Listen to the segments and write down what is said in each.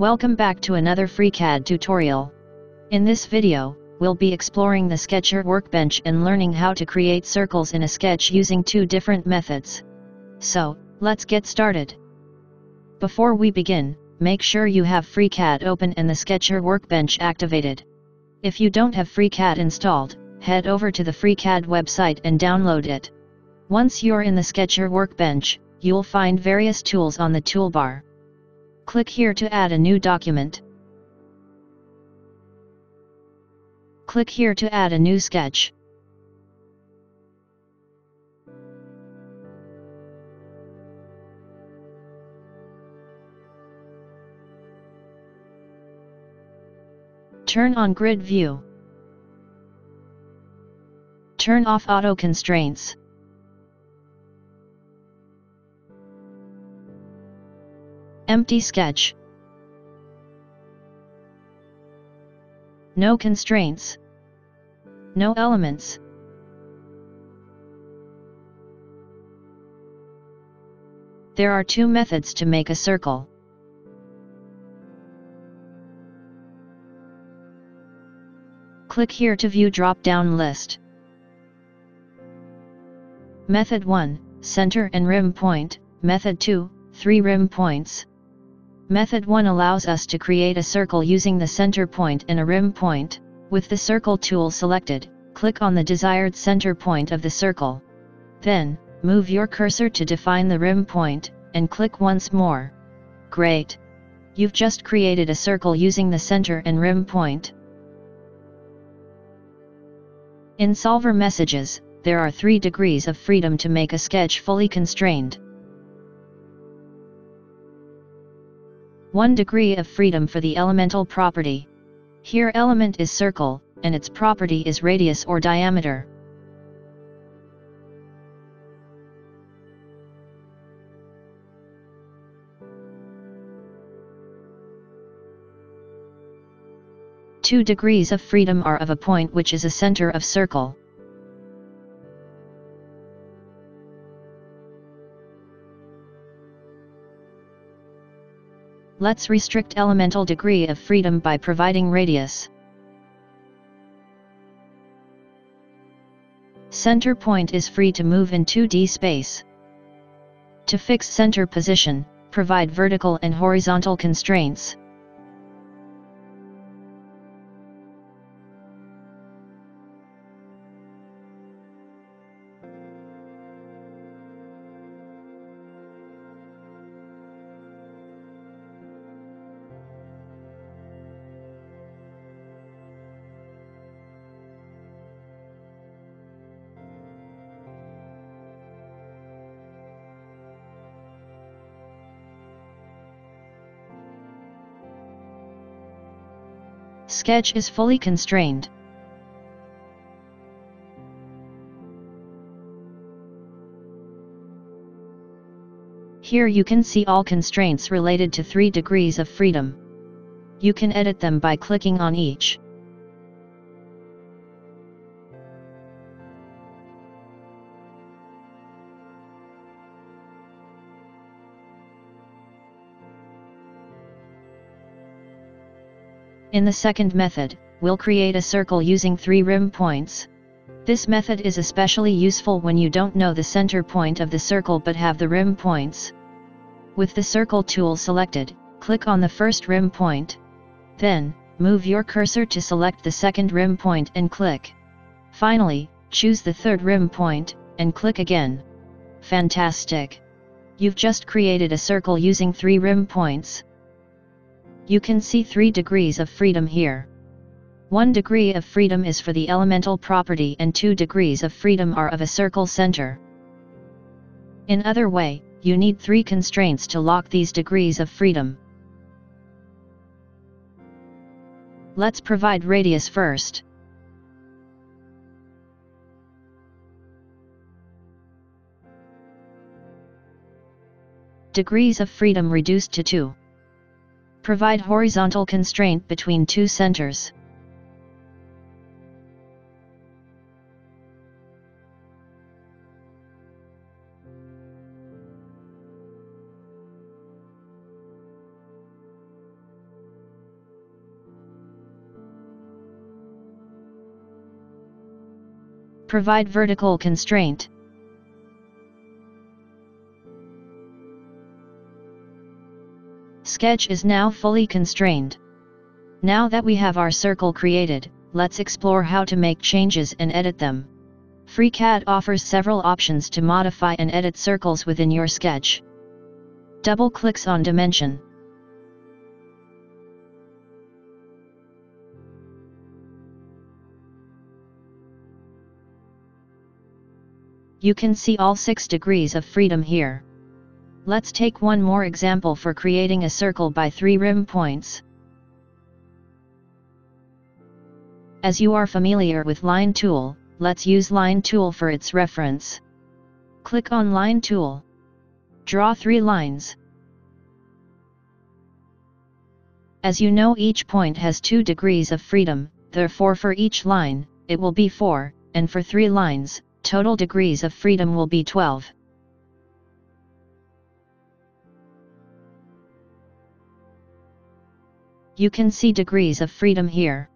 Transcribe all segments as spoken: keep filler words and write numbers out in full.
Welcome back to another FreeCAD tutorial. In this video, we'll be exploring the Sketcher Workbench and learning how to create circles in a sketch using two different methods. So, let's get started. Before we begin, make sure you have FreeCAD open and the Sketcher Workbench activated. If you don't have FreeCAD installed, head over to the FreeCAD website and download it. Once you're in the Sketcher Workbench, you'll find various tools on the toolbar. Click here to add a new document. Click here to add a new sketch. Turn on grid view. Turn off auto constraints. Empty sketch. No constraints. No elements. There are two methods to make a circle. Click here to view drop-down list. Method one, center and rim point. Method two, three rim points. Method one allows us to create a circle using the center point and a rim point. With the Circle tool selected, click on the desired center point of the circle. Then, move your cursor to define the rim point, and click once more. Great! You've just created a circle using the center and rim point. In solver messages, there are three degrees of freedom to make a sketch fully constrained. One degree of freedom for the elemental property. Here element is circle, and its property is radius or diameter. Two degrees of freedom are of a point which is a center of circle. Let's restrict elemental degree of freedom by providing radius. Center point is free to move in two D space. To fix center position, provide vertical and horizontal constraints. Sketch is fully constrained. Here you can see all constraints related to three degrees of freedom. You can edit them by clicking on each. In the second method, we'll create a circle using three rim points. This method is especially useful when you don't know the center point of the circle but have the rim points. With the Circle tool selected, click on the first rim point. Then, move your cursor to select the second rim point and click. Finally, choose the third rim point, and click again. Fantastic! You've just created a circle using three rim points. You can see three degrees of freedom here. One degree of freedom is for the elemental property and two degrees of freedom are of a circle center. In other way, you need three constraints to lock these degrees of freedom. Let's provide radius first. Degrees of freedom reduced to two. Provide horizontal constraint between two centers. Provide vertical constraint. Sketch is now fully constrained. Now that we have our circle created, let's explore how to make changes and edit them. FreeCAD offers several options to modify and edit circles within your sketch. Double clicks on dimension. You can see all six degrees of freedom here. Let's take one more example for creating a circle by three rim points. As you are familiar with Line Tool, let's use Line Tool for its reference. Click on Line Tool. Draw three lines. As you know, each point has two degrees of freedom, therefore for each line, it will be four, and for three lines, total degrees of freedom will be twelve. You can see degrees of freedom here.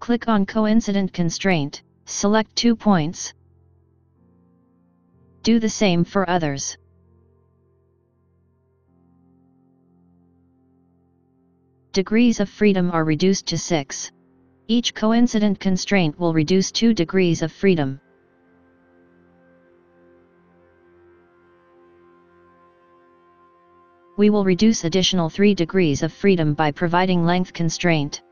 Click on Coincident Constraint, select two points. Do the same for others. Degrees of freedom are reduced to six. Each coincident constraint will reduce two degrees of freedom. We will reduce additional three degrees of freedom by providing length constraint.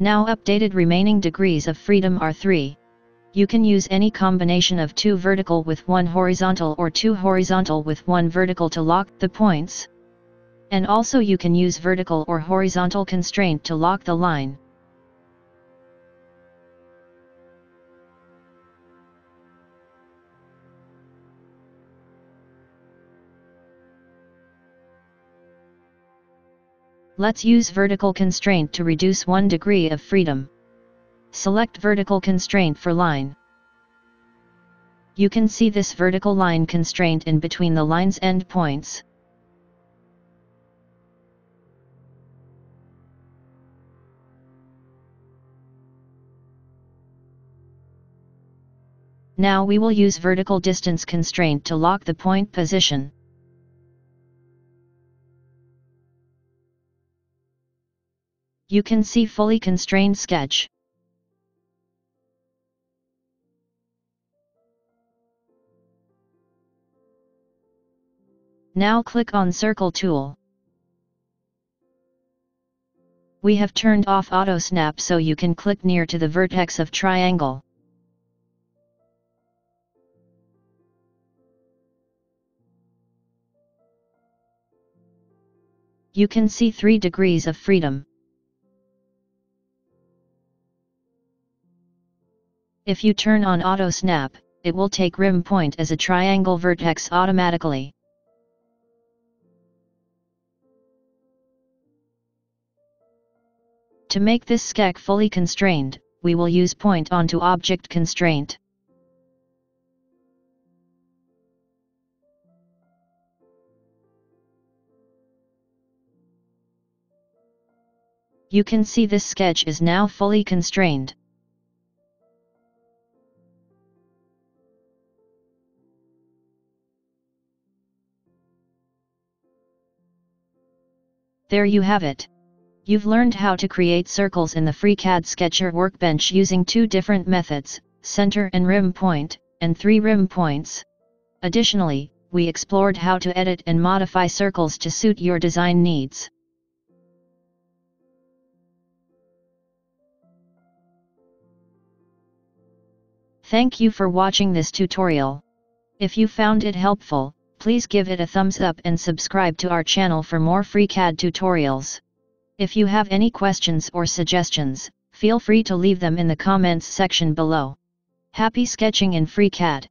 Now updated remaining degrees of freedom are three. You can use any combination of two vertical with one horizontal or two horizontal with one vertical to lock the points. And also you can use vertical or horizontal constraint to lock the line. Let's use vertical constraint to reduce one degree of freedom. Select vertical constraint for line. You can see this vertical line constraint in between the line's end points. Now we will use vertical distance constraint to lock the point position. You can see fully constrained sketch. Now click on Circle Tool. We have turned off Auto Snap so you can click near to the vertex of triangle. You can see three degrees of freedom. If you turn on Auto Snap, it will take rim point as a triangle vertex automatically. To make this sketch fully constrained, we will use point onto object constraint. You can see this sketch is now fully constrained. There you have it. You've learned how to create circles in the FreeCAD Sketcher Workbench using two different methods, center and rim point, and three rim points. Additionally, we explored how to edit and modify circles to suit your design needs. Thank you for watching this tutorial. If you found it helpful, please give it a thumbs up and subscribe to our channel for more FreeCAD tutorials. If you have any questions or suggestions, feel free to leave them in the comments section below. Happy sketching in FreeCAD!